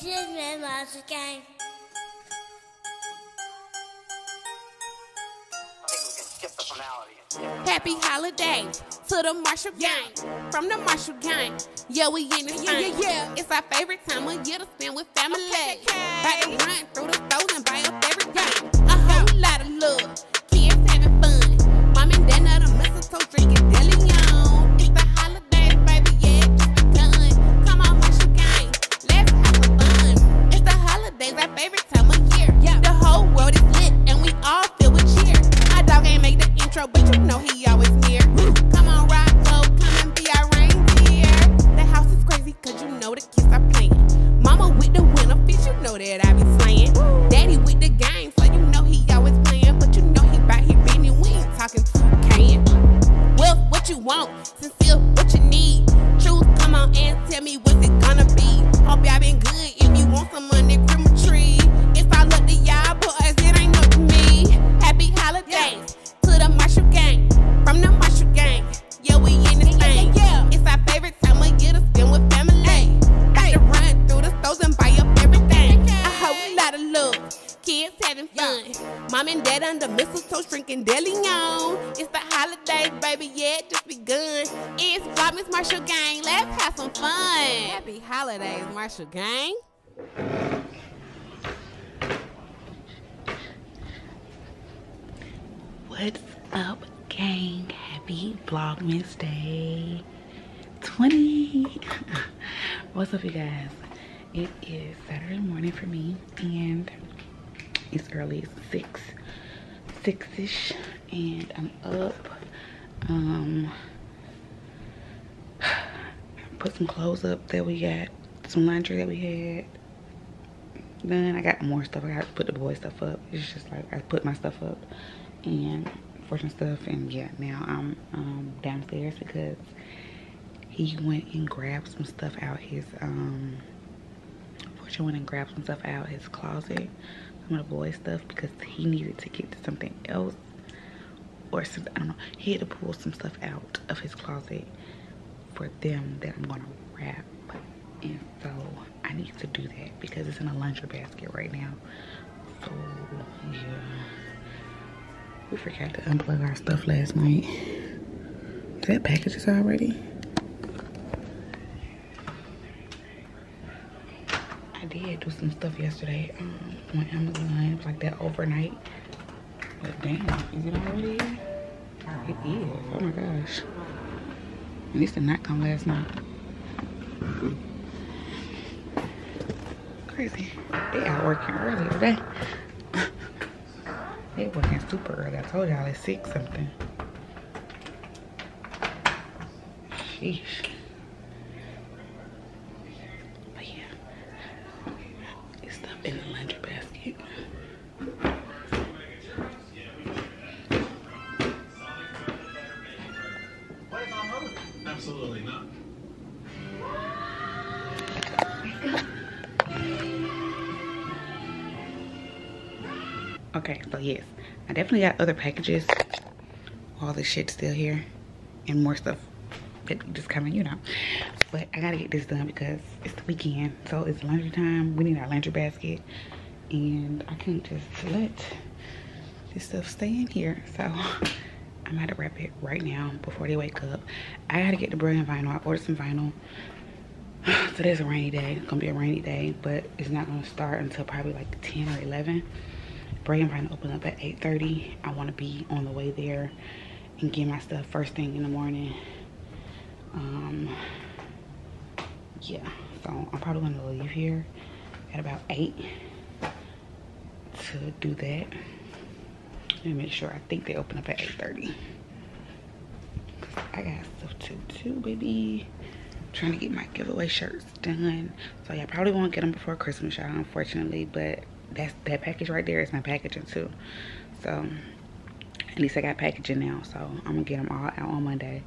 Bridges and Mouse again. Happy holidays to the Marshall gang, from the Marshall gang. Yeah, we in this thing. Yeah. It's our favorite time of year to spend with family. About to run through the stores and buy up everything. A whole lot of love, kids having fun. Mom and dad not a mistletoe drinking dilly on. It's the holidays, baby, yeah, it's begun. Come on, Marshall gang, let's have some fun. It's the holidays, our favorite time of year. Yeah. The whole world is lit and we all feel with cheer. Our dog ain't make the intro, but you know he always near. Come on, Rocco, come and be our reindeer. The house is crazy, cause you know the kids are playing. Mama with the winter fish, you know that I be slaying. Daddy with the game, so you know he always playing. But you know he bout here bending, we ain't talking to can. Well, what you want, sincere, what you need. Choose, come on and tell me what's it gonna be. Hope y'all been good, if you want some money, Christmas tree. If I look to y'all boys, it ain't up to me. Happy holidays. Yeah. To the Marshall gang, from the Marshall gang, yeah, we in this thing. Yeah. It's our favorite time of year to spend with family. Got to run through the stores and buy up everything. Okay. A whole lot of love, kids having fun. Yeah. Mom and dad under mistletoe drinking deli on. It's the holidays, baby, yeah, it just begun. It's VLOGMAS Marshall gang, let's have some fun. Happy holidays, Marshall gang. What's up, gang? Happy Vlogmas Day 20. What's up, you guys? It is Saturday morning for me, and it's early. It's 6-ish, and I'm up. Put some clothes up that we got, some laundry that we had. Then I got more stuff. I got to put the boy stuff up. It's just like I put my stuff up and fortune stuff, and yeah, now I'm downstairs because he went and grabbed some stuff out his fortune went and grabbed some stuff out his closet, some of the boy stuff, because he needed to get to something else or something. I don't know, he had to pull some stuff out of his closet for them that I'm gonna wrap, and so I need to do that because it's in a laundry basket right now. So yeah, we forgot to unplug our stuff last night. Is that packages already? I did do some stuff yesterday on Amazon. It was like that overnight. But damn, is it already? It is. Oh my gosh. At least it did not come last night. Crazy. They out working early today. They working super early. I told y'all it's 6 something. Sheesh. But yeah, it's stuff in the laundry basket. What if I'm hungry? Absolutely not. Okay, so yes, I definitely got other packages. All this shit still here, and more stuff that just coming, you know. But I gotta get this done because it's the weekend, so it's laundry time. We need our laundry basket, and I can't just let this stuff stay in here. So I'm about to wrap it right now before they wake up. I gotta get the Brilliant Vinyl. I ordered some vinyl. Today's a rainy day. It's gonna be a rainy day, but it's not gonna start until probably like 10 or 11. Brilliant Vinyl open up at 8:30. I want to be on the way there and get my stuff first thing in the morning. Yeah, so I'm probably going to leave here at about 8 to do that. And make sure, I think they open up at 8:30. I got stuff to do, baby. I'm trying to get my giveaway shirts done. So yeah, I probably won't get them before Christmas, y'all, unfortunately, but that package right there is my packaging too. So at least I got packaging now, so I'm gonna get them all out on Monday.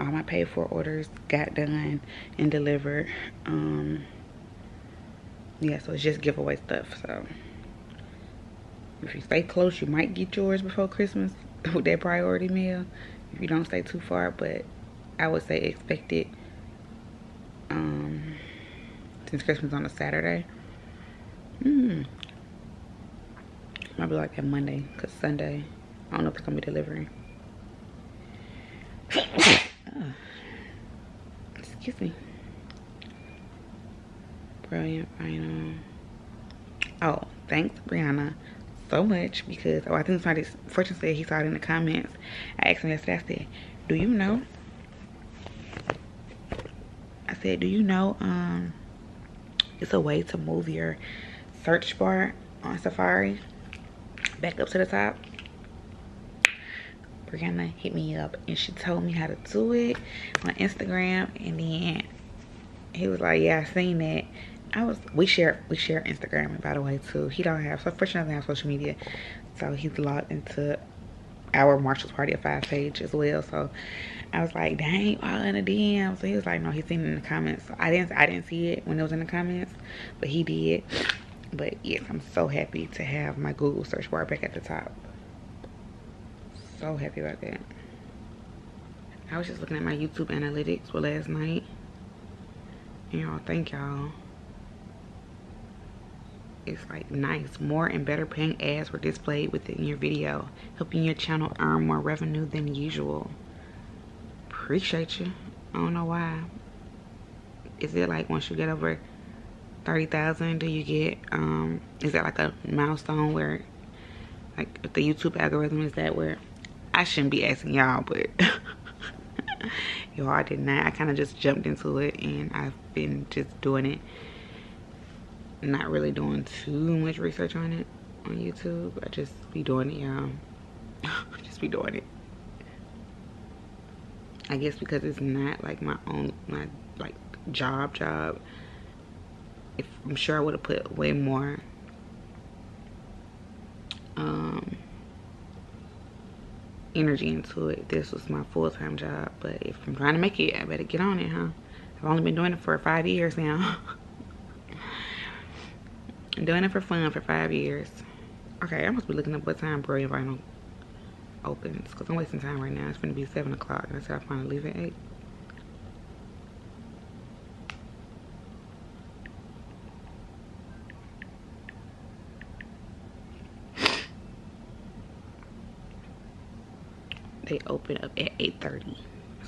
All my paid for orders got done and delivered. Yeah, so it's just giveaway stuff. So if you stay close, you might get yours before Christmas with that priority mail if you don't stay too far, but I would say expect it since Christmas on a Saturday. Might be like that Monday, because Sunday, I don't know if it's going to be delivering. Excuse me. Brilliant Vinyl. Oh, thanks, Brianna, so much, because I think somebody, Fortune said he saw it in the comments. I asked him yesterday, I said, do you know? I said, do you know it's a way to move your search bar on Safari back up to the top? Brianna hit me up and she told me how to do it on Instagram, and then he was like, yeah, I seen that. We share Instagram, by the way, too. He don't have, so Fortune doesn't have social media, so he's logged into our Marshall's Party of 5 page as well. So I was like, dang, all in the DM. So he was like, no, he's seen it in the comments. So I didn't see it when it was in the comments, but he did. But yes, I'm so happy to have my Google search bar back at the top. So happy about that. I was just looking at my YouTube analytics for last night. Y'all, thank y'all. It's like nice. More and better paying ads were displayed within your video, helping your channel earn more revenue than usual. Appreciate you. I don't know why. Is it like once you get over 30,000, do you get is that like a milestone where like if the YouTube algorithm is that where I shouldn't be asking y'all, but y'all, I did not. I kind of just jumped into it, and I've been just doing it. Not really doing too much research on it on YouTube. I just be doing it, y'all. Just be doing it. I guess because it's not like my own, my like job. If I'm sure I would have put way more energy into it. This was my full-time job, but if I'm trying to make it, I better get on it, huh? I've only been doing it for 5 years now. I'm doing it for fun for 5 years. Okay, I must be looking up what time Brilliant Vinyl opens, because I'm wasting time right now. It's going to be 7 o'clock, and I said I plan to leave at 8. They open up at 8:30.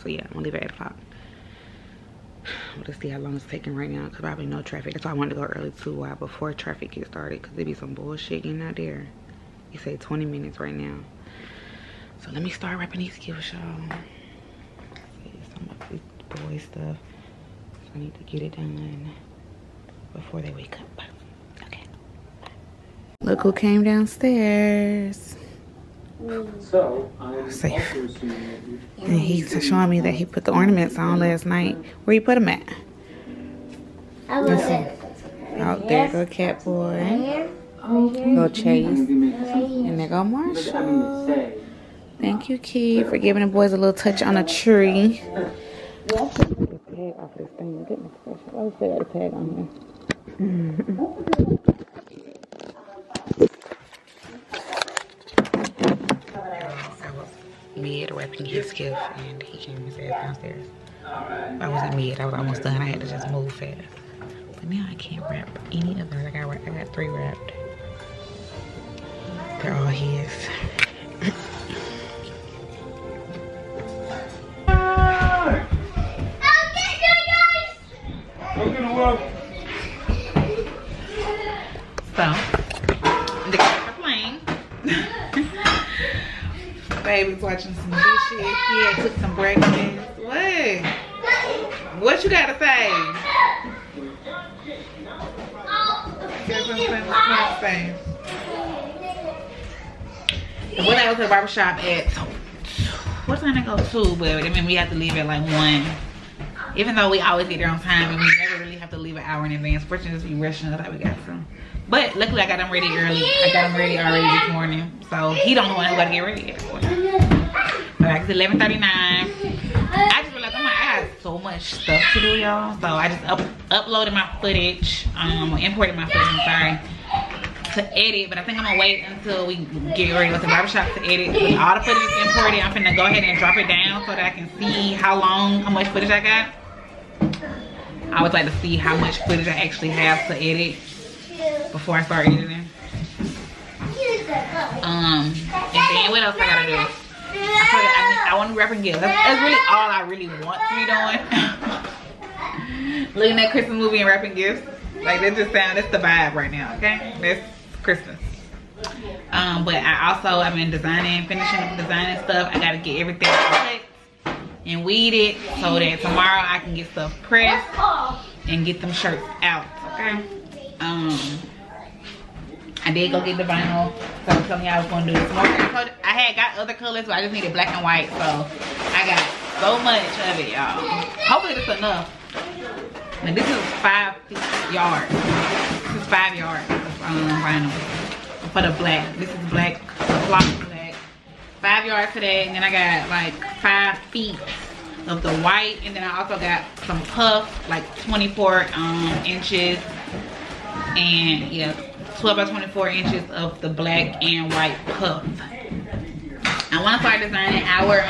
So yeah, I'm going to leave at 8 o'clock. Let's see how long it's taking right now, because probably no traffic. That's why I wanted to go early too, while before traffic gets started, because there be some bullshit getting out there. You say 20 minutes right now. So let me start wrapping these gifts, y'all. Some of this boy stuff. So I need to get it done before they wake up. Okay. Look who came downstairs. So I'm safe. And he's showing me that he put the ornaments on last night. Where you put them at? I love it. Out there go Cat Boy. Go Chase. And there go Marshall. Thank you, Key, for giving the boys a little touch on a tree. Mid wrapping his gift, and he came and said downstairs. I wasn't mid, I was almost done. I had to just move fast. But now I can't wrap any of them. I got 3 wrapped. They're all his. So, the kids are playing. Baby's watching some dishes. He had cooked some breakfast. What? What you gotta say? When I was at the barbershop at, what time I go to? But I mean, we have to leave at like 1. Even though we always get there on time, and we never really have to leave an hour in advance. Fortunately, just be rushing us. How we got some. But luckily, I got him ready early. I got him ready already this morning. So he don't want to go to get ready this morning. But like, it's 11:39. I just realized, I'm like, I got so much stuff to do, y'all. So I just uploaded my footage, imported my footage, I'm sorry, to edit. But I think I'm going to wait until we get ready with the barbershop to edit. With all the footage is imported, I'm going to go ahead and drop it down so that I can see how much footage I got. I would like to see how much footage I actually have to edit before I start editing. And then what else I gotta do? I want to wrap and gift. That's really all I really want to be doing. Looking at Christmas movie and wrapping gifts. Like that just sound, that's the vibe right now, okay? That's Christmas. But I've been designing, finishing up designing stuff. I gotta get everything cut and weeded so that tomorrow I can get stuff pressed and get them shirts out, okay? I did go get the vinyl, so I was telling y'all I was gonna do this morning. I had got other colors, but I just needed black and white, so I got so much of it, y'all. Hopefully it's enough. Now this is 5 yards. This is 5 yards of vinyl for the black. This is black, flock black. 5 yards today, and then I got like 5 feet of the white, and then I also got some puff, like 24 inches, and yeah. 12 by 24 inches of the black and white puff. I want to start designing our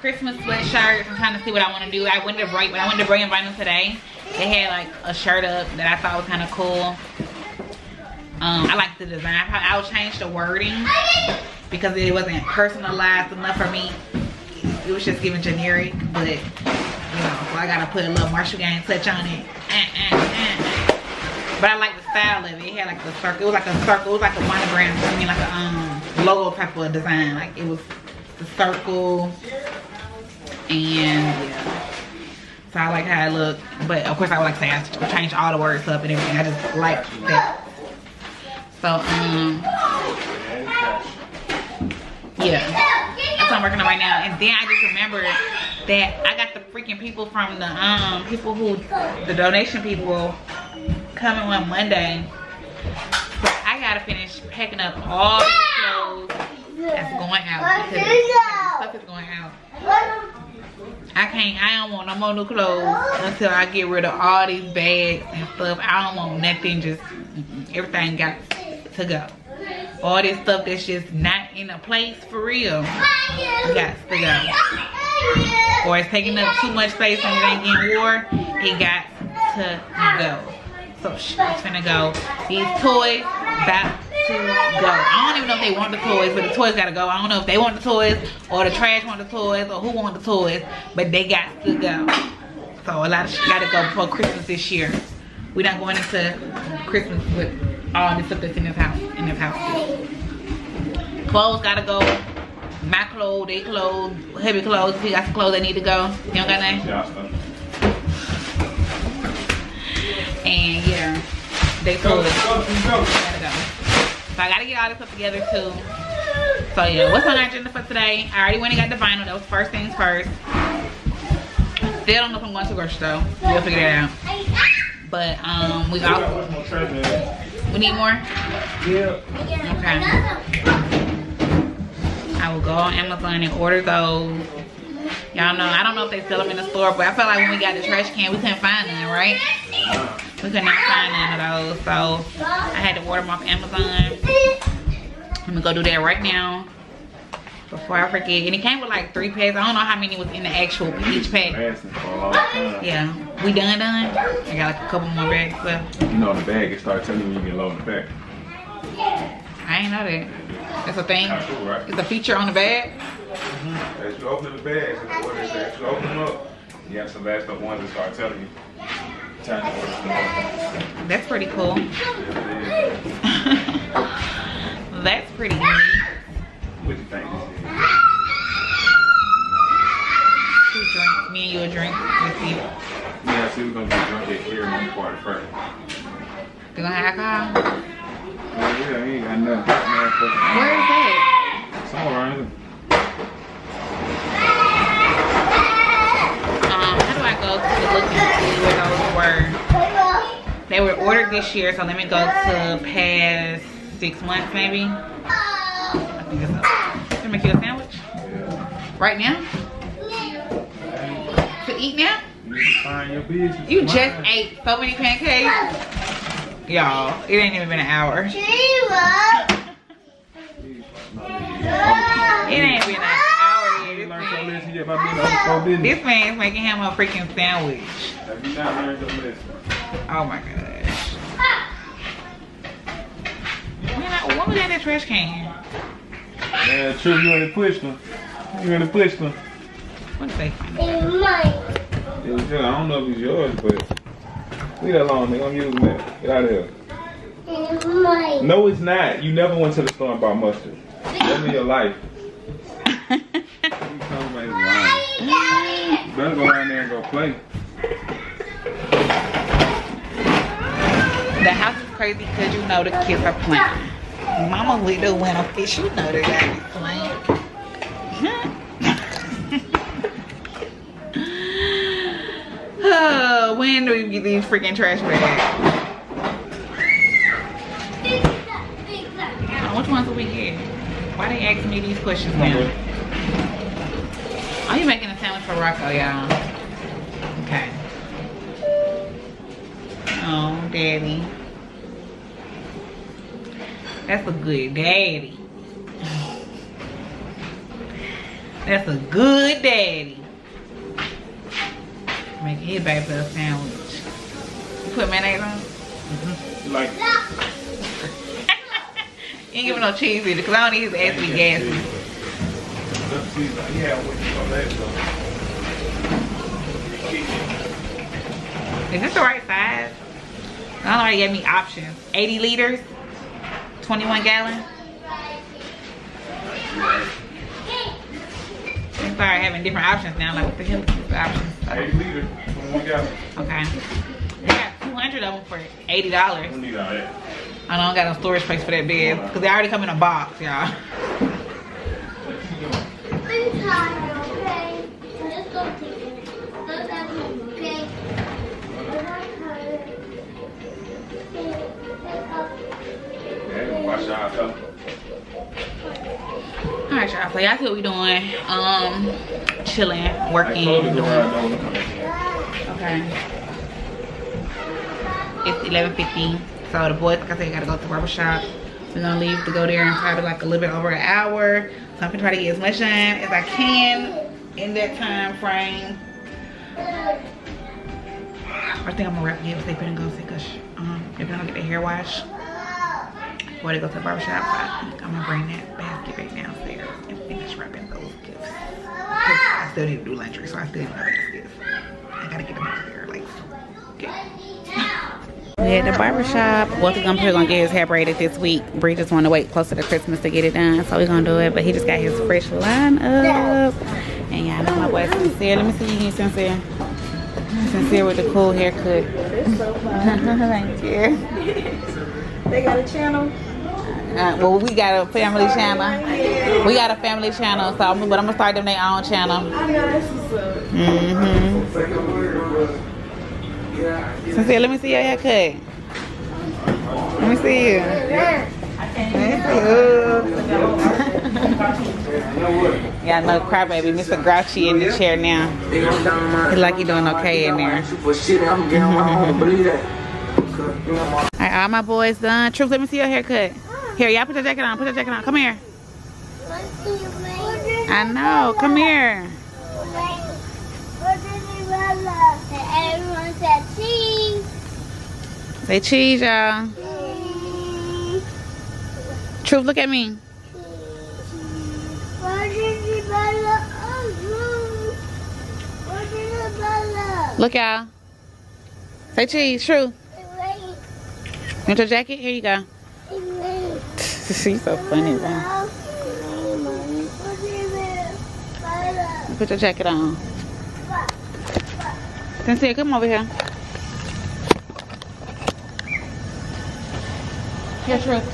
Christmas sweatshirts. I'm trying to see what I want to do. I went to Brilliant Vinyl today. They had like a shirt up that I thought was kind of cool. I like the design. I'll change the wording because it wasn't personalized enough for me. It was just giving generic, but you know, so I gotta put a little Marshall Gang touch on it. But I like the style of it. It had like the circle. It was like a circle. It was like a monogram. I mean, like a logo type of design. Like it was the circle, and yeah. So I like how it looked. But of course, I would like to say I changed all the words up and everything. I just like that. So yeah, that's what I'm working on right now. And then I just remembered that I got the freaking people from the the donation people coming on Monday, so I gotta finish packing up all the clothes that's going out, because stuff is going out. I don't want no more new clothes until I get rid of all these bags and stuff. I don't want nothing, just everything got to go. All this stuff that's just not in a place for real got to go, or it's taking up too much space and it ain't getting wore. It got to go. So it's gonna go. These toys about to go. I don't even know if they want the toys, but the toys gotta go. I don't know if they want the toys or the trash want the toys or who want the toys, but they got to go. So a lot of shit gotta go before Christmas this year. We're not going into Christmas with all this stuff that's in this house. Clothes gotta go. My clothes, they clothes, heavy clothes. He got some clothes that need to go. You don't got nothing? And yeah, they told us gotta go. So I gotta get all this stuff together too. So yeah, what's on our agenda for today? I already went and got the vinyl. That was first things first. Still don't know if I'm going to grocery store. We'll figure that out. But we also we need more. Yeah. Okay. I will go on Amazon and order those. Y'all know, I don't know if they sell them in the store, but I felt like when we got the trash can, we couldn't find none, right? We could not find none of those, so I had to order them off Amazon. I'm gonna go do that right now before I forget. And it came with like 3 packs. I don't know how many was in the actual each pack. Yeah, we done. I got like a couple more bags left. You know, in the bag, it starts telling you when you get low in the bag. I ain't know that. That's a thing. Cool, right? It's a feature on the bag. As you open the bags, as you open them up, you have some last up ones that start telling you. That's pretty cool. That's pretty neat. What do you think? Two drinks. Me and you a drink with you. Yeah, see, we're gonna get drunk at here in the party first. They gonna have alcohol? Oh yeah, he ain't got nothing. Where is that? Somewhere around here. To look and see where those were. They were ordered this year, so let me go to past 6 months maybe. I think it's up. Can I make you a sandwich? Right now? To eat now? You just ate so many pancakes. Y'all, it ain't even been an hour. It ain't been an hour yet. get my business. This man's making him a freaking sandwich. Have you not learned your lesson? Oh my gosh. What was that in that trash can? Yeah, true. You ain't pushed them. You ain't pushed them. What's that? It was yours. I don't know if it's yours, but leave that alone, nigga. I'm using that. Get out of here. No, it's not. You never went to the store and bought mustard. Never in your life. You better go down there and go play. The house is crazy because you know the kids are playing. Mama little went a fish, you know they're gonna be playing. Oh, when do we get these freaking trash bags? Which ones do we get? Why they asking me these questions now? Are you making a sandwich for Rocco, y'all? Okay. Oh, daddy. That's a good daddy. That's a good daddy. Make his baby a sandwich. You put mayonnaise on? Mm-hmm. Like it. You ain't giving no cheese either, because I don't eat his ass to be gassy. Is this the right size? I already gave me options. 80 liters, 21 gallon. I'm sorry, having different options now. Like, what the hell is the options? 80 liters, 21 gallon. Okay. I got 200 of them for $80. I don't need all that. I don't got no storage place for that bed because they already come in a box, y'all. Alright, y'all, so y'all see what we doing. Chilling, working, doing. Okay. It's 11:50. So the boys, like I said, gotta go to the barber shop. We're gonna leave to go there in probably like a little bit over an hour. So I'm gonna try to get as much done as I can in that time frame. I think I'm gonna wrap it up so they better go see, because they're gonna get their hair washed before they go to the barber shop. So I think I'm gonna bring that basket back downstairs and finish wrapping those gifts. I still need to do laundry, so I still need my baskets. I gotta get them out of there, like, okay. We're at the barbershop. Walter's gonna get his hair braided this week. Bree just wanna wait closer to Christmas to get it done, so we're gonna do it. But he just got his fresh line up. And y'all know my boy Sincere. Let me see you, Sincere. Sincere with the cool haircut. It's so fun. Thank you. They got a channel? Well, we got a family channel. We got a family channel, so but I'm gonna start them their own channel. I know, that's what's up. Mm-hmm. Sincere, let me see your haircut. Let me see you. Yeah, I know Crybaby, Mr. Grouchy in the chair now. He's like he doing okay in there. Alright, all my boys done. Troops, let me see your haircut. Here, y'all put your jacket on. Put your jacket on. Come here. I know. Come here. Everyone said cheese. Say cheese, y'all. Truth, look at me. Look, y'all. Say cheese, Truth. You want your jacket? Here you go. She's so funny, bro. Put your jacket on. Sincere, come over here. Here's Ruth.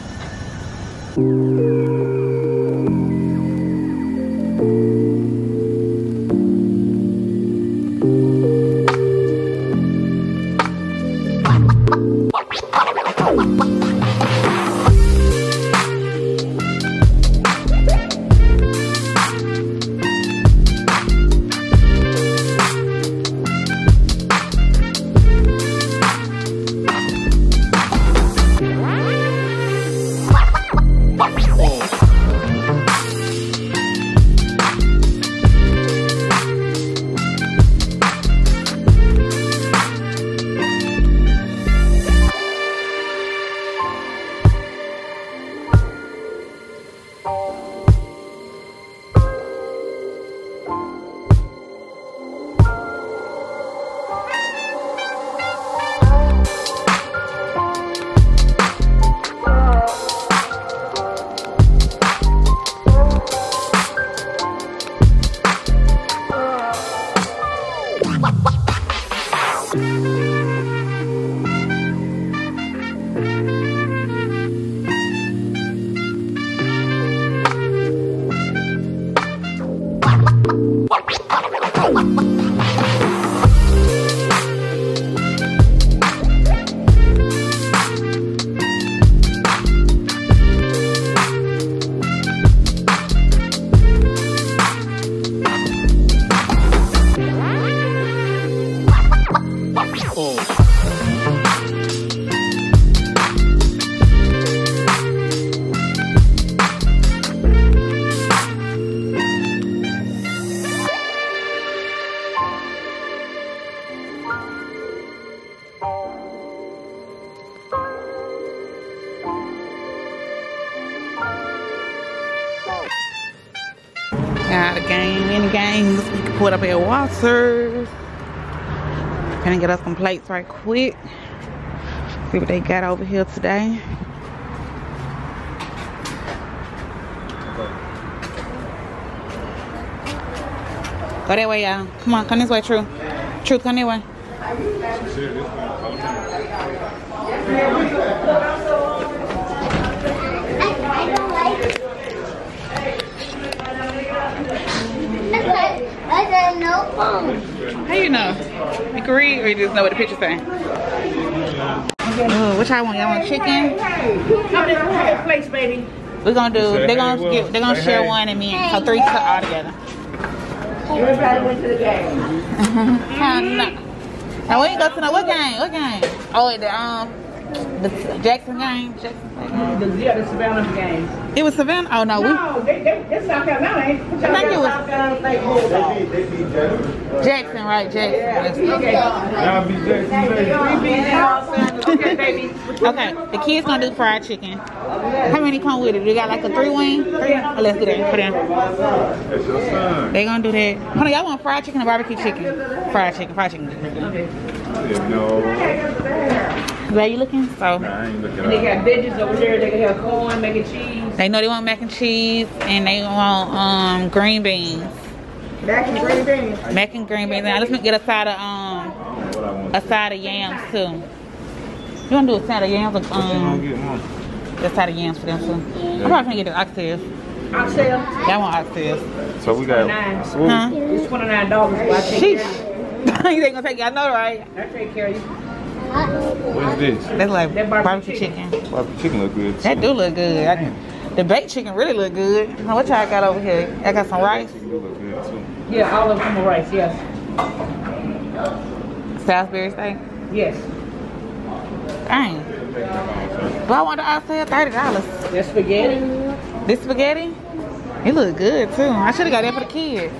Put up at Walters. Gonna get us some plates right quick. See what they got over here today. Go that way, y'all. Come on, come this way, Truth. Truth, come that way. I don't like it. I got no phone. How you know? You can read or you just know what the picture's saying? Which I want? Y'all want chicken? How many plates, baby? We're gonna do, they're gonna share one and me and so three all together. Everybody went to the game. Now we ain't go to no, what game? What game? Oh, the Jackson game? Yeah, the Savannah game. It was Savannah? Oh, no. No, that's South Carolina, ain't it? I think it was South Carolina. They beat Jackson, right? Jackson. Yeah. Okay. Y'all beat Jackson. We beat okay, baby. Okay, the kids gonna do fried chicken. How many come with it? We got like a three-wing? Oh, let's do that. Put in. That's your son. They gonna do that. Hold on, y'all want fried chicken or barbecue chicken? Fried chicken, fried chicken. Okay. No. Where you looking? So nah, they got veggies over there. They can have corn, mac and cheese. They know they want mac and cheese and they want green beans. Mac and green beans. Mac and green beans. Now let's get a side of yams too. You wanna do a side of yams? Or, a side of yams for them too. Yeah. I'm probably gonna get the oxtails. Oxtails? They want oxtails. So we got. Huh? It's $29. Sheesh. They gonna take you. I know, right? I take care of you. What's this? That's like that barbecue chicken. Barbecue chicken look good too. That do look good. The baked chicken really look good. What y'all got over here? I got some rice. Yeah, all of them are rice, yes. Salisbury steak? Yes. Dang. But I want to outside $30. That's spaghetti. This spaghetti? It look good too. I should have got that for the kids.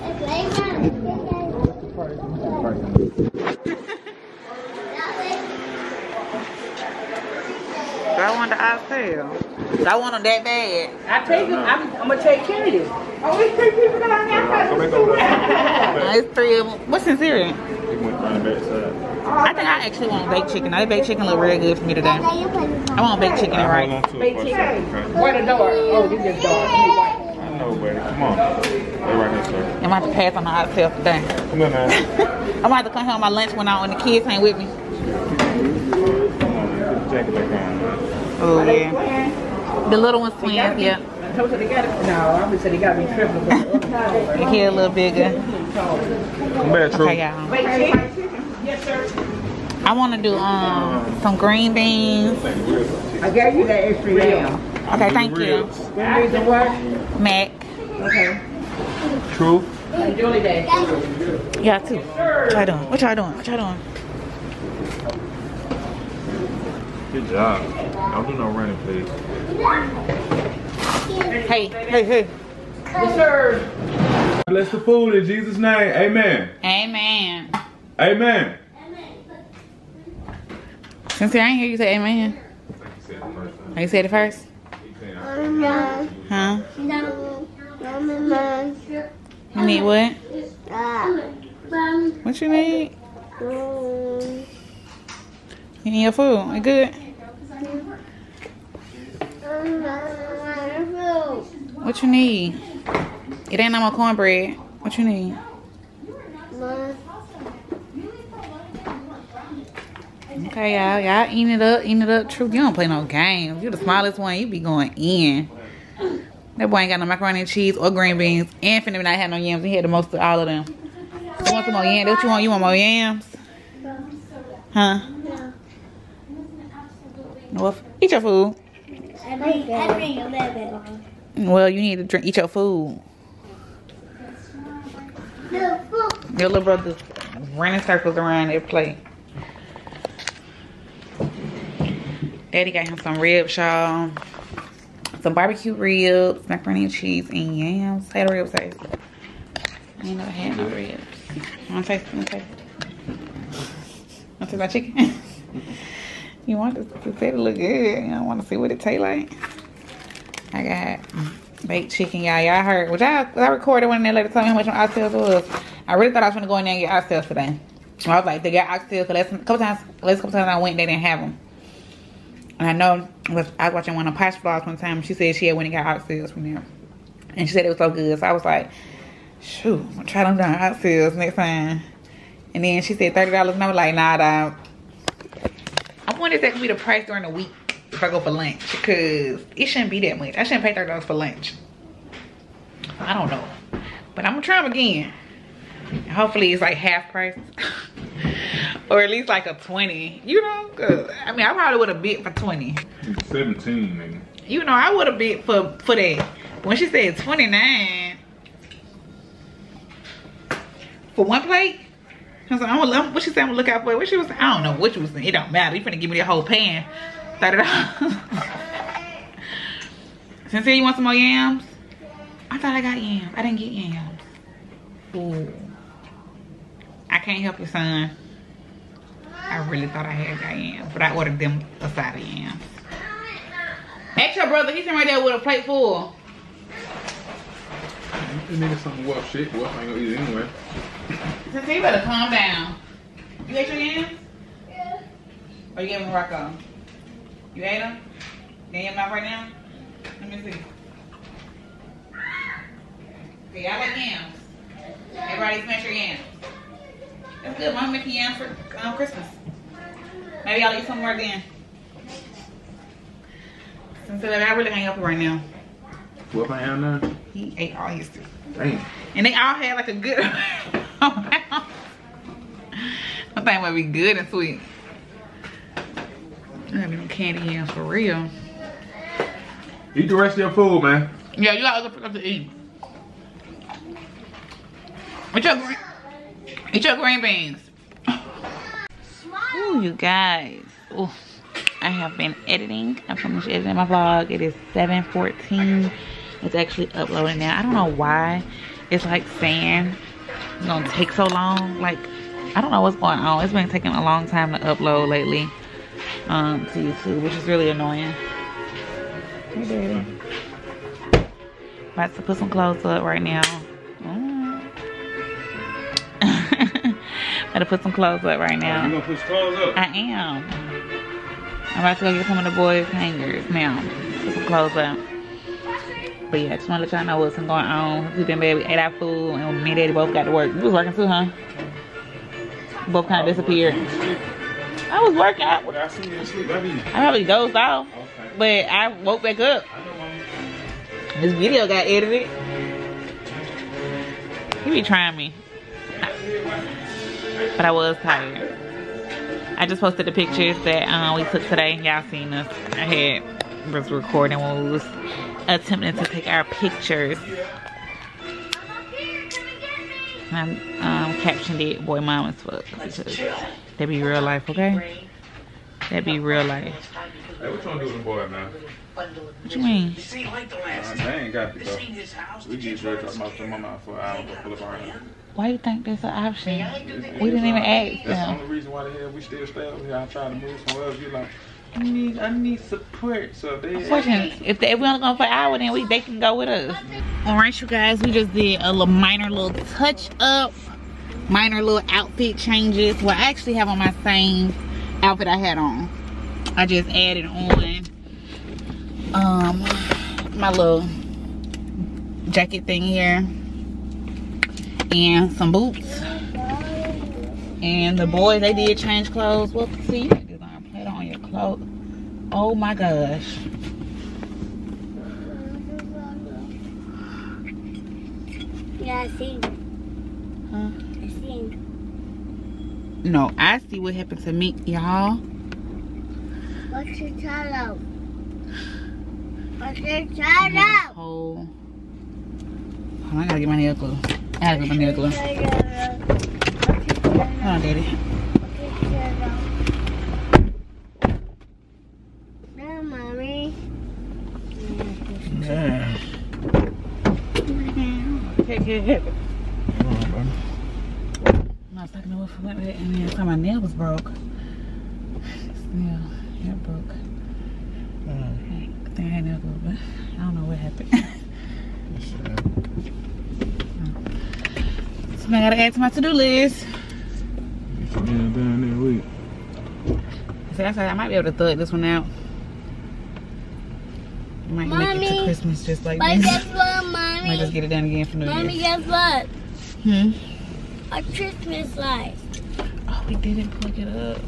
I want the oxtail. I want them that bad. I take them. I'm gonna take care of this. Oh, it's three people that I got. It's three of them. What's in cereal? I think I actually want baked chicken. That baked chicken look real good for me today. I want baked chicken and rice. Baked chicken. Where the door? Oh, this is dark. I know, baby. Come on. They're right here, sir. I'm about to pass on the oxtail today. Come on, man. I'm about to come home my lunch when the kids ain't with me. Oh yeah, the little ones twins. Yeah. I told you they got it. No, I would say they got me tripled. Your hair a little bigger. Okay, y'all. Yes, sir. I want to do some green beans. I gave you that extra now. Okay, thank you. Green beans and what? Mac. Okay. True. Enjoy that. Yeah, too. What y'all doing? What y'all doing? What y'all doing? Good job. Don't do no running, please. Hey. Yes, sir. Bless the food in Jesus' name. Amen. Amen. Amen. Since I ain't hear you say amen. You said it first. Huh? You need what? What you need? You need your food. You good? What you need? It ain't no more cornbread. What you need? Okay, y'all eating it up. Truth, you don't play no games. You the smallest one, you be going in. That boy ain't got no macaroni and cheese or green beans. And finna not had no yams. He had the most of all of them. You want some more yams? What you want? You want more yams? Huh? Well, eat your food. Well, you need to eat your food. Your little brother's running circles around their plate. Daddy got him some ribs, y'all. Some barbecue ribs, macaroni and cheese, and yams. How the ribs taste? I ain't never had no ribs. Want to taste my chicken? You want this to look good. You don't want to see what it tastes like. I got baked chicken, y'all. Y'all heard. I recorded one in there later. Tell me how much my oxtails was. I really thought I was going to go in there and get oxtails today. I was like, they got oxtails. So last couple times I went, they didn't have them. And I know I was watching one of Posh vlogs one time. She said she had went and got oxtails from there. And she said it was so good. So I was like, shoot, I'm going to try them down oxtails next time. And then she said $30. And I was like, nah, dog. I wonder if that could be the price during the week if I go for lunch, because it shouldn't be that much. I shouldn't pay $30 for lunch. I don't know, but I'm gonna try them again. Hopefully it's like half price or at least like a 20, you know, cause I mean I probably would have bid for 20. 17, nigga. You know, I would have bid for that. When she said 29 for one plate, I was like, what she said, I'm gonna look out for it. What she was saying, I don't know what she was saying. It don't matter. You finna give me that whole pan. $30. Sincere, you want some more yams? I thought I got yams. I didn't get yams. Ooh. I can't help you, son. I really thought I had got yams, but I ordered them a side of yams. Ask your brother. He's sitting right there with a plate full. This nigga something well shit. Well, I ain't gonna eat it anyway. Since he better calm down. You ate your yams? Yeah. Or you gave him Rocco? You ate them? They in your mouth right now? Let me see. Okay, y'all like yams. Everybody smash your yams. That's good. Mom making yams for Christmas. Maybe y'all eat some more then. Since I really hang up right now. What I have now? He ate all his food. Dang. And they all had like a good amount. I think it would be good and sweet. I have them candy yams for real. Eat the rest of your food, man. Yeah, you got other stuff to eat. Eat your green beans. Ooh, you guys. Ooh, I have been editing. I finished editing my vlog. It is 7:14. It's actually uploading now. I don't know why it's like saying it's gonna take so long. Like, I don't know what's going on. It's been taking a long time to upload lately to YouTube, which is really annoying. Hey, baby. About to put some clothes up right now. About to put some clothes up right now. You gonna put clothes up? I am. I'm about to go get some of the boys' hangers now. Put some clothes up. But yeah, I just want to let y'all know what's been going on. We've been baby, we ate our food, and me and Daddy both got to work. You was working too, huh? Both kind of disappeared. I was working. I see you asleep. I probably dozed off, okay. But I woke back up. This video got edited. He be trying me, but I was tired. I just posted the pictures that we took today. Y'all seen us. I was recording when we was attempting to take our pictures. I captioned it, boy, mom is fuck. That be real life, okay? That be real life. Hey, what you want to do with the boy, man? What you mean? They ain't got to go. We just ready to talk about my mouth for an hour to pull up our hand. Why do you think that's an option? We didn't even ask them. That's the only reason why the hell we still stay over here. I try to move somewhere else. You like, I need support. So they. Unfortunately, if we only go for an hour, then they can go with us. All right, you guys, we just did a little minor touch up, minor little outfit changes. Well, I actually have on my same outfit I had on. I just added on my little jacket thing here and some boots. And the boys, they did change clothes. Well, see, Oh my gosh. Yeah, I see. Huh? I see. No, I see what happened to me, y'all. What's your title? What's your title? Hold on, I gotta get my nail glue. I gotta get my nail glue. Hold on, Daddy. No, Mommy. Yeah. Okay. I was talking to Wolf about that, and then my nail was broke. This nail broke. I think I had nail glue, but I don't know what happened. So now I gotta add to my to-do list. Get your nail done that week. See, I might be able to thug this one out. I might make it to Christmas just like this. Guess what, Mommy? Might just get it done again for New Year's. Mommy, guess what? Hmm? A Christmas light. Oh, we didn't plug it up.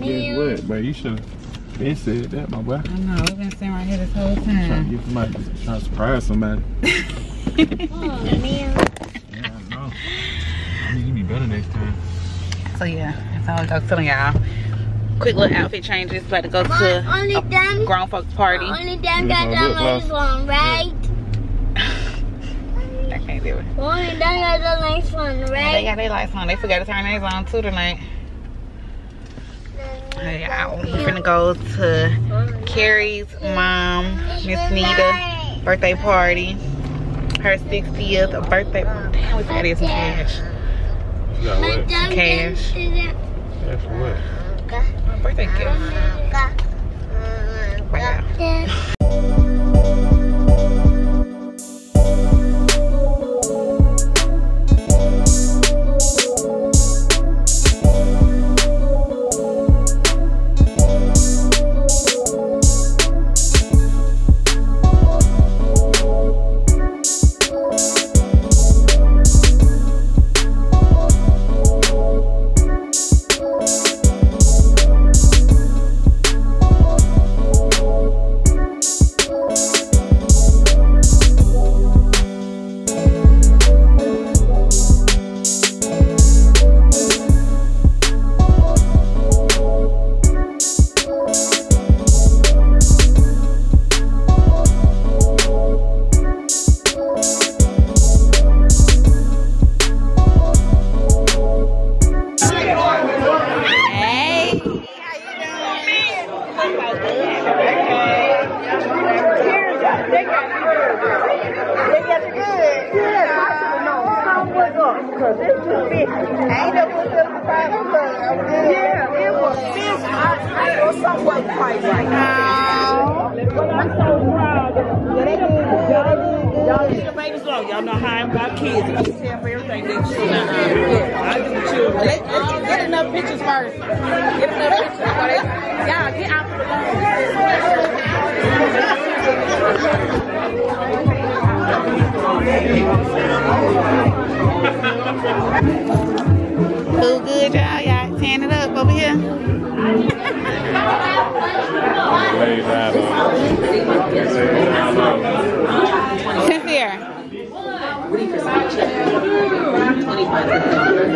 Guess what, but you should have been said that, my boy. I know, we've been sitting right here this whole time. Trying to surprise somebody. Oh, man. Yeah, I know. I mean, you be better next time. So, yeah, that's all I was telling y'all. Quick little outfit changes. About to go to a grown folks party. Only them got them on this one, right? I can't do it. Well, they got the lights on, right? Yeah, they got their lights on. They forgot to turn theirs on too tonight. Hey, we're finna go to Carrie's mom, Miss Nita's birthday party. Her 60th birthday. Damn, we gotta get some cash. You got what? Cash. Cash for what? My birthday gift.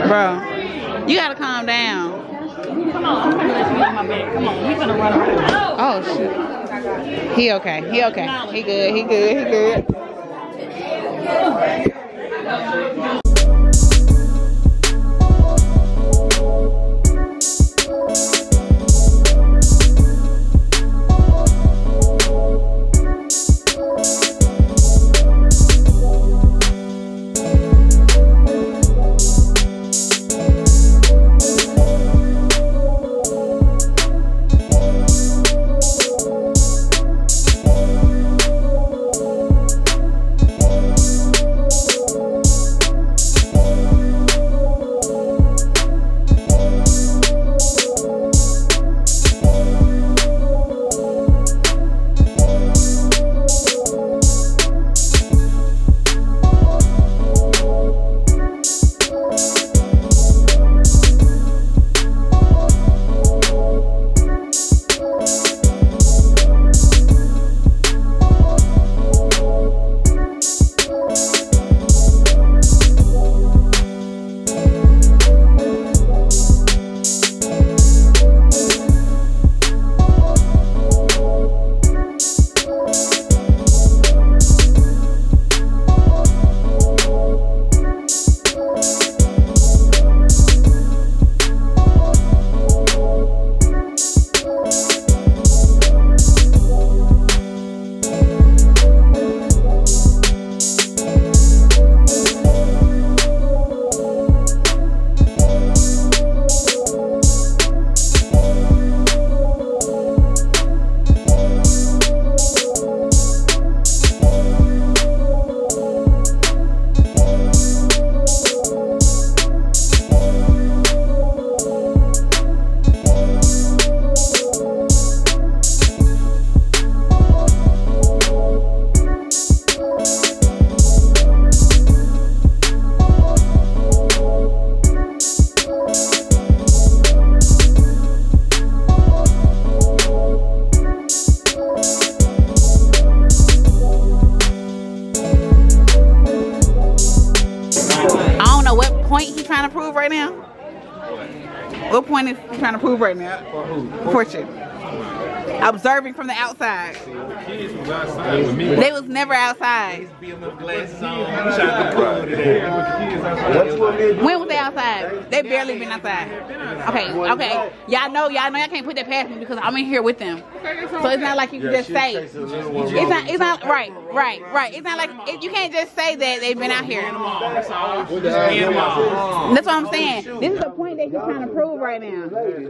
Wow. Bro, you gotta calm down. Come on, I'm gonna let you get my bag. Come on, he's gonna run around. Oh, shit. He okay, he okay. He good, he good, he good. What point is you trying to prove right now? For who? Fortune. Observing from the outside. See, the kids was outside with me. They was never outside. When was they outside? They barely been outside. Okay, okay. Y'all know y'all can't put that past me because I'm in here with them. So it's not like you can just say. It's not right. It's not like you can't just say that they've been out here. That's what I'm saying. This is the point that he's trying to prove right now. That's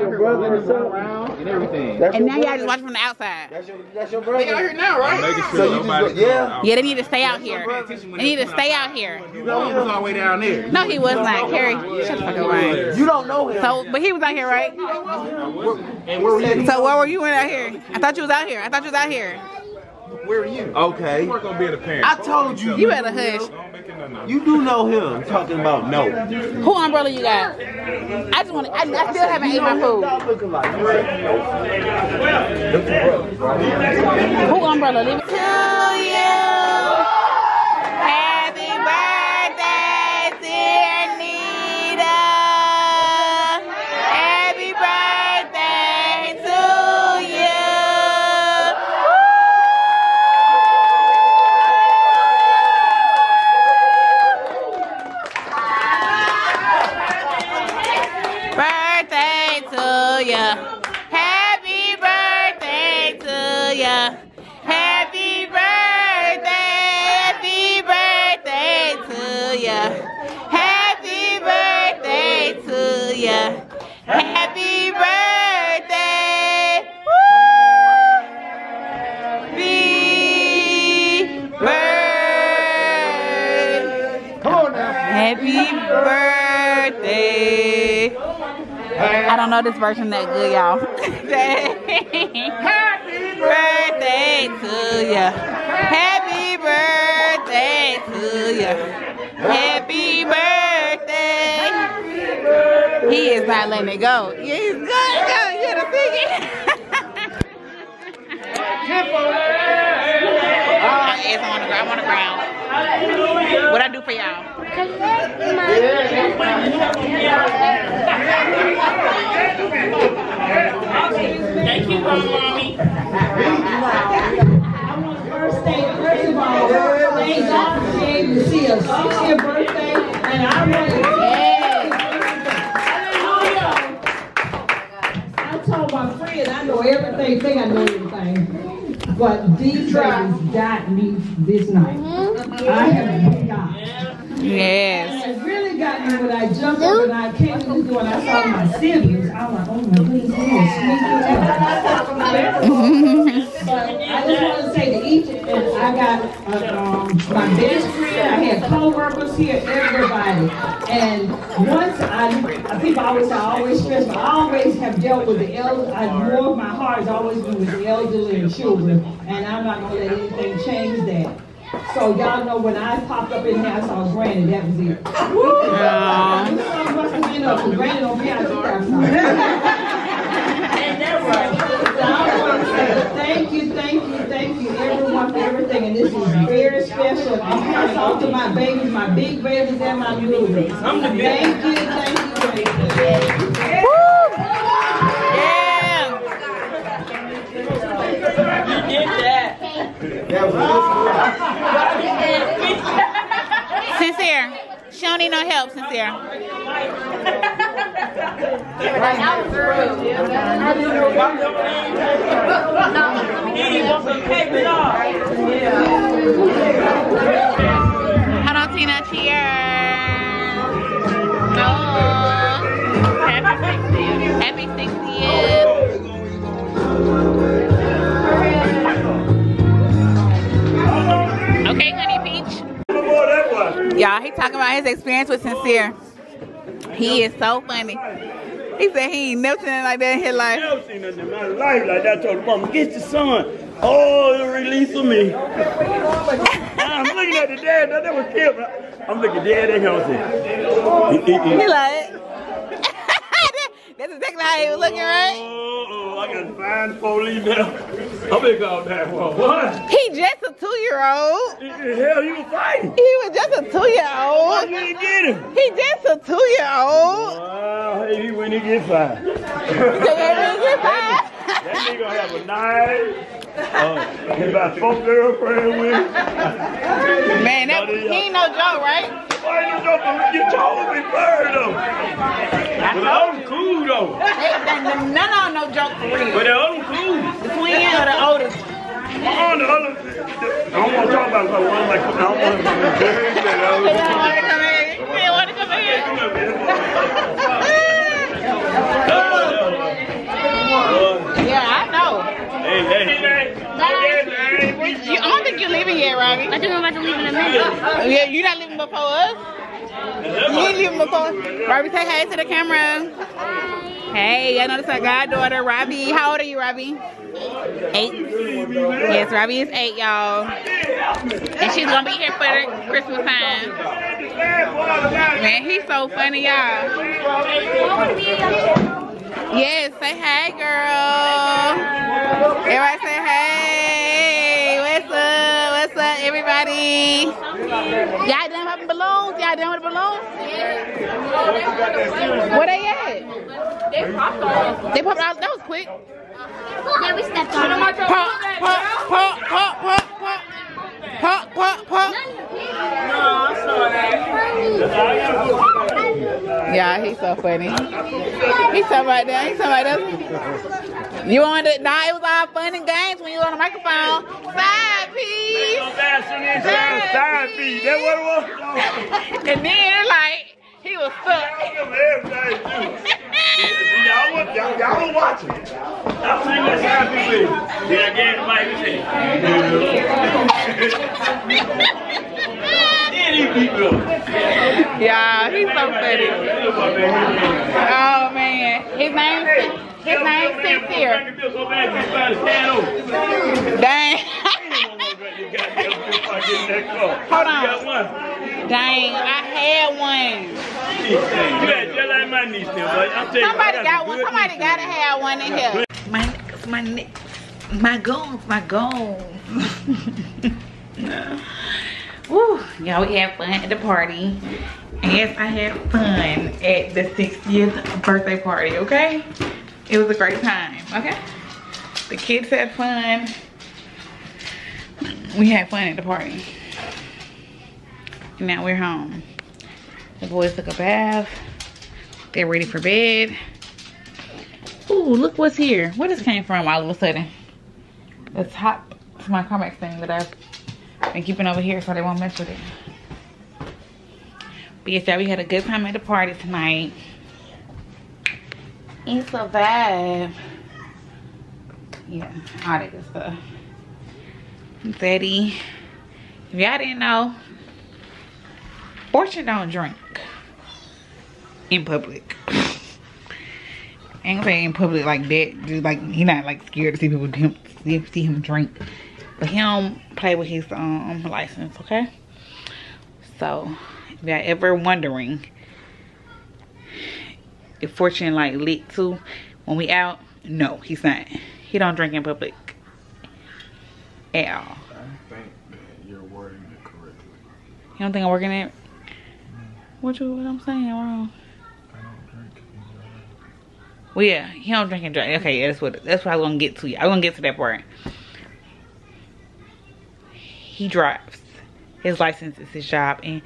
your brother and son. And everything. And now y'all just watching from the outside. That's your brother. They out here now, right? So you just, yeah, they need to stay out here. They need to stay out here. You know he was all the way down there. No, he was not. Carrie, shut the fuck up, right? You don't know him. So, but he was out here, right? So where were you when out here? I thought you was out here. I thought you was out here. Where are you? Okay. You weren't gonna be the parent. I told you. You better hush. You do know him. Talking about no. Who umbrella you got? I just want. I still haven't ate my food. Who umbrella? Leave it to you. Happy birthday, dear Nita. Happy birthday to you. Happy birthday to ya. Happy birthday. Happy birthday to ya. Happy birthday to ya. Happy birthday. Happy birthday. Come on now. Happy birthday. I don't know this version that good, y'all. Happy birthday to ya. Happy birthday to ya. Happy birthday. He is not letting it go. Yeah, he's good. You gotta sing it. I'm on the ground. What I do for y'all? Thank you, mommy. I want first day, first of all, thank God for being able to see us. 6-year birthday, and I want to hallelujah. I told my friend I know everything, think I know everything. But these ladies got me this night. I have been God. Yes. I really got me when I jumped up and I came to the door and I saw my siblings. I was like, oh my goodness, sweet. But I just want to say to each and I got my best friend, I had co-workers here, everybody. And once people always say I always stress, but I always have dealt with the elders. More of my heart has always been with the elderly and children. And I'm not going to let anything change that. So y'all know when I popped up in here, I saw Granny. That was it. Granny don't be out there. Thank you, everyone for everything. And this is very special. And hats off to my babies, my big babies, and my little babies. Thank you. Sincere, she don't need no help, Sincere. Hold on, Tina, cheers. No. Happy 60th. Okay, Honey Peach. Y'all, he talking about his experience with Sincere. He is so funny. He said he ain't never seen nothing like that in his life. Never seen nothing in my life like that. I told the mama, get your son. Oh, the release of me. I'm looking at the dad. That was killed. I'm looking at dad and healthy. He like. That's exactly how he was looking, right? I got to find police now. How big out that one? What? He just a 2-year-old. Hell, you were fighting. He was just a 2-year-old. Why you didn't get him? He just a 2-year-old. Wow, hey, he went and get 5. He get 5? That nigga gonna have a nice, he about 4 girlfriends with him. Man, that, he ain't no joke, right? Why you don't, you told me bird though. But I'm cool though. None of them no joke for real. But they're all cool. The queen or the oldest? The other. I don't want to talk about it. I don't want to come in. You want to come in? Yeah, I know. Hey. I don't think you're leaving yet, Robbie. I think I'm about to leave in a minute. Yeah, you're not leaving before us? You ain't leaving before us. Robbie, say hey to the camera. Hey, y'all notice my goddaughter, Robbie. How old are you, Robbie? 8. Yes, Robbie is 8, y'all. And she's gonna be here for the Christmas time. Man, he's so funny, y'all. Yes, say hey, girl. Everybody say hey. What's up? What's up, everybody? Y'all done popping balloons? Y'all done with the balloons? Where they at? They popped off. They popped off. That was quick. Yeah, we stepped on them. Pop. No, I'm sorry. Yeah, he's so funny. He's so right there. He's so right there. You want it? Nah, it was all fun and games when you were on the microphone. Side piece. Side piece. That's what it was. And then, like, he was stuck. Y'all were watching. I've seen that side piece. Yeah, I gave the mic. Yeah, he's so funny. Oh, man. His name's Sincere. Dang. Hold on. You got one. Dang, I had one. You had just like my niece, but I'm telling you. Somebody got one. Somebody gotta have one in here. My goons. Woo, y'all, we had fun at the party. And yes, I had fun at the 60th birthday party. Okay, it was a great time. Okay, the kids had fun. We had fun at the party. And now we're home. The boys took a bath. They're ready for bed. Ooh, look what's here. Where this came from all of a sudden? The top to my Carmex thing that I've been keeping over here so they won't mess with it. But yes, y'all, we had a good time at the party tonight. It's a vibe. Yeah, all that good stuff. Daddy, if y'all didn't know, Fortune don't drink in public. I ain't gonna say in public like that, just like he not like scared to see people see him drink, but he don't play with his license, okay? So if y'all ever wondering if Fortune like lit too when we out, no, he's not. He don't drink in public. At all. I think that you're wording it correctly. You don't think I'm working it? What I'm saying wrong? I don't drink and drive. Well, yeah, he don't drink and drive. Okay, yeah, that's what I was gonna get to. I'm gonna get to that part. He drives. His license is his job, and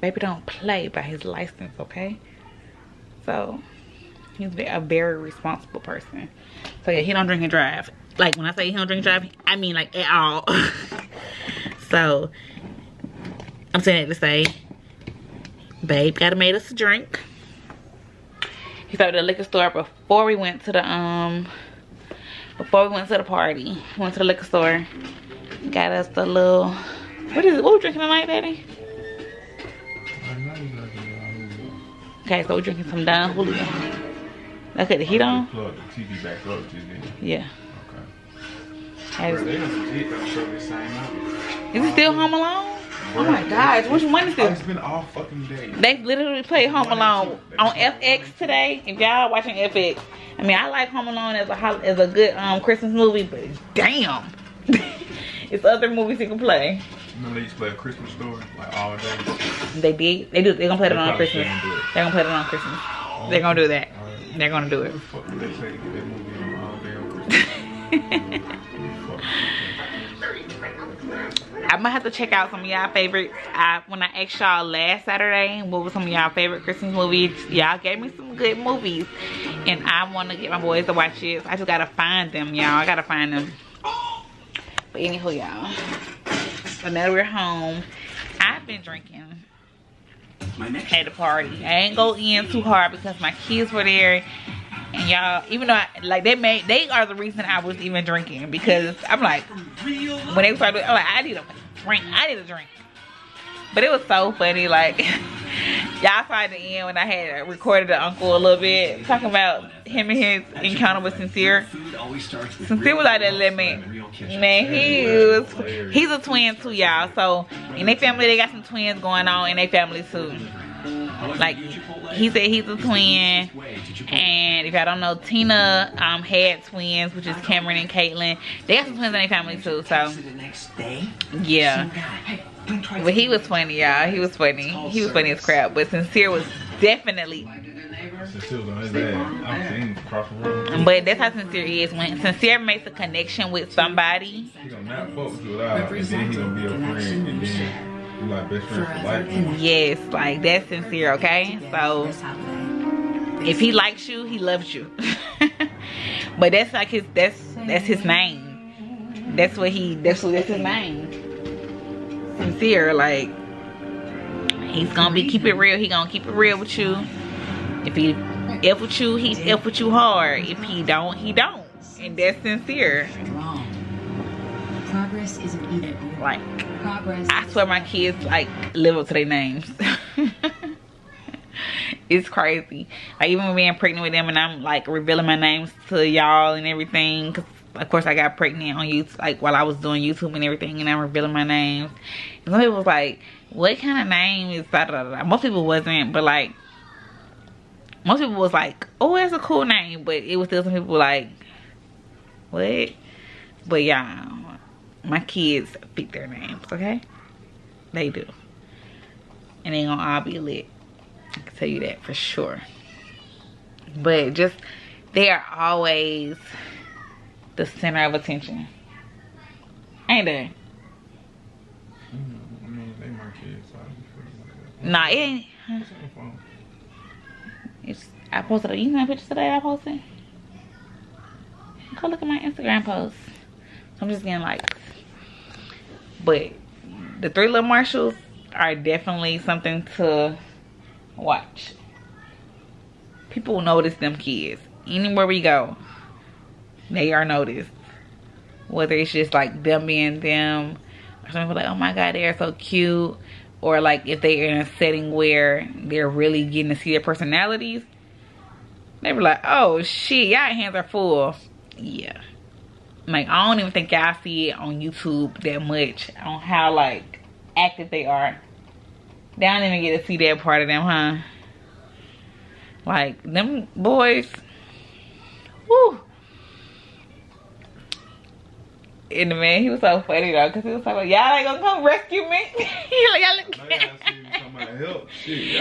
baby don't play by his license, okay? So he's a very responsible person. So yeah, he don't drink and drive. Like, when I say he don't drink and drive, I mean like at all. So I'm saying it to say, babe gotta made us a drink. He started at the liquor store before we went to the party. We went to the liquor store, got us the little, what is it? What we drinking tonight, Daddy? Okay, so we're drinking some Don Julio. I cut the heat on. Plug the TV back up, yeah. Is it still Home Alone? Oh my gosh, which one is this? It's been all fucking day. They literally played Home Alone on FX today. If y'all are watching FX, I mean, I like Home Alone as a good Christmas movie, but damn, it's other movies you can play. Remember they used to play A Christmas Story like all day. They did. They do. They're gonna play it on Christmas. They're gonna play it on Christmas. They're gonna do that. They're gonna do it. What the fuck did they say to get that movie on all day on Christmas? I might have to check out some of y'all favorites. When I asked y'all last Saturday what was some of y'all favorite Christmas movies, y'all gave me some good movies, and I want to get my boys to watch it. So I just gotta find them, y'all. I gotta find them. But anywho, y'all. So now we're home. I've been drinking at the party. I ain't go in too hard because my kids were there. And y'all, even though they are the reason I was even drinking, because I'm like, when they started, I'm like, I need a drink. But it was so funny, like y'all saw at the end when I had recorded the uncle a little bit talking about him and his encounter with Sincere. Sincere was like that little man. He's a twin too, y'all. So in their family, they got some twins going on in their family too. Like, he said he's a twin, and if y'all don't know, Tina had twins, which is Cameron and Caitlin. They got some twins in their family too, so yeah. But he was funny, y'all. He was funny. He was funny as crap. But Sincere was definitely. But that's how Sincere is. When Sincere makes a connection with somebody, he gonna not fuck with you out, and then he gonna be a friend, and then. Like best friends for life. Yes, like that's Sincere, okay? So if he likes you, he loves you. But that's like his that's his name. That's his name. Sincere, like he's gonna be keep it real, he gonna keep it real with you. If he F with you, he's F with you hard. If he don't, he don't. And that's Sincere. Progress isn't either. Like, I swear my kids like live up to their names. It's crazy. Like, even being pregnant with them, and I'm like revealing my names to y'all and everything. Cause of course I got pregnant on YouTube, like while I was doing YouTube and everything, and I'm revealing my names. And some people was like, "What kind of name is that?" Most people wasn't, but like most people was like, "Oh, that's a cool name," but it was still some people like, "What?" But y'all. My kids pick their names, okay? They do. And they gonna all be lit. I can tell you that for sure. But just, they are always the center of attention. Ain't they? I mean, they my kids, so I don't feel like that. Nah, it ain't. What's on your phone? I posted, you know, pictures today I posted? Go look at my Instagram post. I'm just getting like, but the 3 Little Marshalls are definitely something to watch. People notice them kids. Anywhere we go, they are noticed. Whether it's just like them being them, or some people like, oh my God, they are so cute. Or like if they are in a setting where they're really getting to see their personalities, they were like, oh shit, y'all hands are full. Yeah. Like, I don't even think y'all see it on YouTube that much on how, like, active they are. They don't even get to see that part of them, huh? Like, them boys, woo. And the man, he was so funny, though, because he was like, y'all ain't gonna come rescue me? He like, y'all look at me.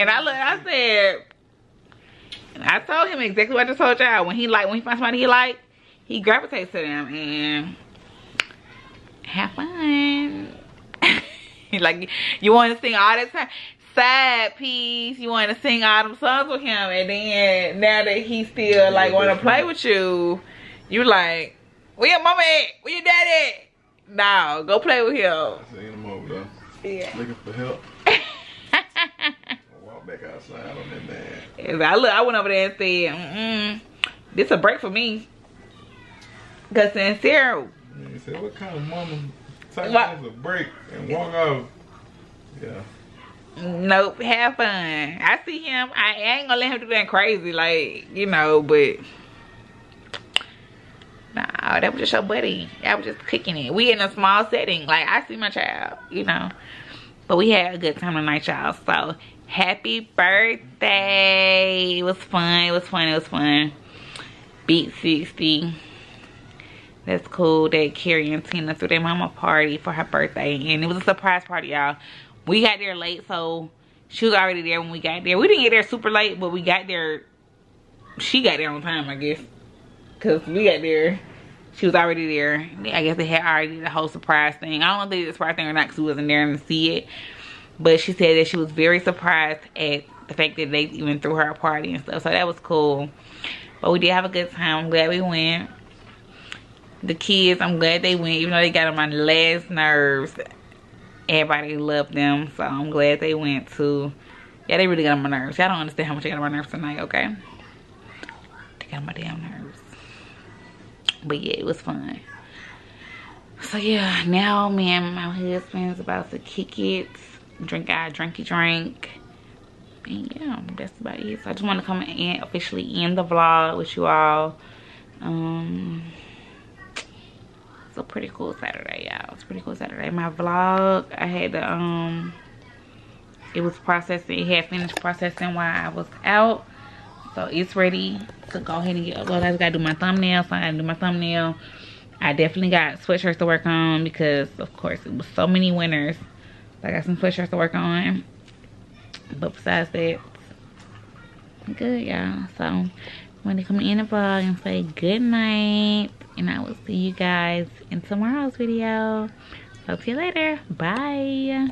And I said, I told him exactly what I just told y'all. When he finds somebody he likes, he gravitates to them and have fun. Like, you want to sing all that time. Side piece. You want to sing all them songs with him. And then now that he still like want to play with you, you like, where your mama at? Where your daddy at? No, go play with him. Singing him over there. Yeah. Looking for help. Walk back outside on that man. I went over there and said, this a break for me. Because Sincere. He said, what kind of mama takes a break and walk off? Yeah. Nope, have fun. I see him. I ain't gonna let him do that crazy, like, you know, but nah, no, that was just your buddy. I was just kicking it. We in a small setting. Like, I see my child, you know. But we had a good time tonight, y'all. So, happy birthday. It was fun. It was fun. It was fun. Beat 60. That's cool. They Carrie and Tina threw their mama party for her birthday. And it was a surprise party, y'all. We got there late, so she was already there when we got there. We didn't get there super late, but we got there. She got there on time, I guess. Because we got there, she was already there. I guess they had already did the whole surprise thing. I don't know if they did the surprise thing or not because we wasn't there to see it. But she said that she was very surprised at the fact that they even threw her a party and stuff. So that was cool. But we did have a good time. I'm glad we went. The kids, I'm glad they went. Even though they got on my last nerves, everybody loved them. So I'm glad they went too. Yeah, they really got on my nerves. Y'all don't understand how much they got on my nerves tonight, okay? They got on my damn nerves. But yeah, it was fun. So yeah, now me and my husband's about to kick it. Drink our drinky drink. And yeah, that's about it. So I just want to come and officially end the vlog with you all. It's a pretty cool Saturday, y'all. It's a pretty cool Saturday. My vlog, I had to, it was processing. It had finished processing while I was out. So it's ready to go ahead and get uploaded. I just gotta do my thumbnail, so I gotta do my thumbnail. I definitely got sweatshirts to work on because, of course, it was so many winners. So I got some sweatshirts to work on. But besides that, I'm good, y'all. So I'm gonna come in the vlog and say good night, and I will see you guys in tomorrow's video. So see you later. Bye.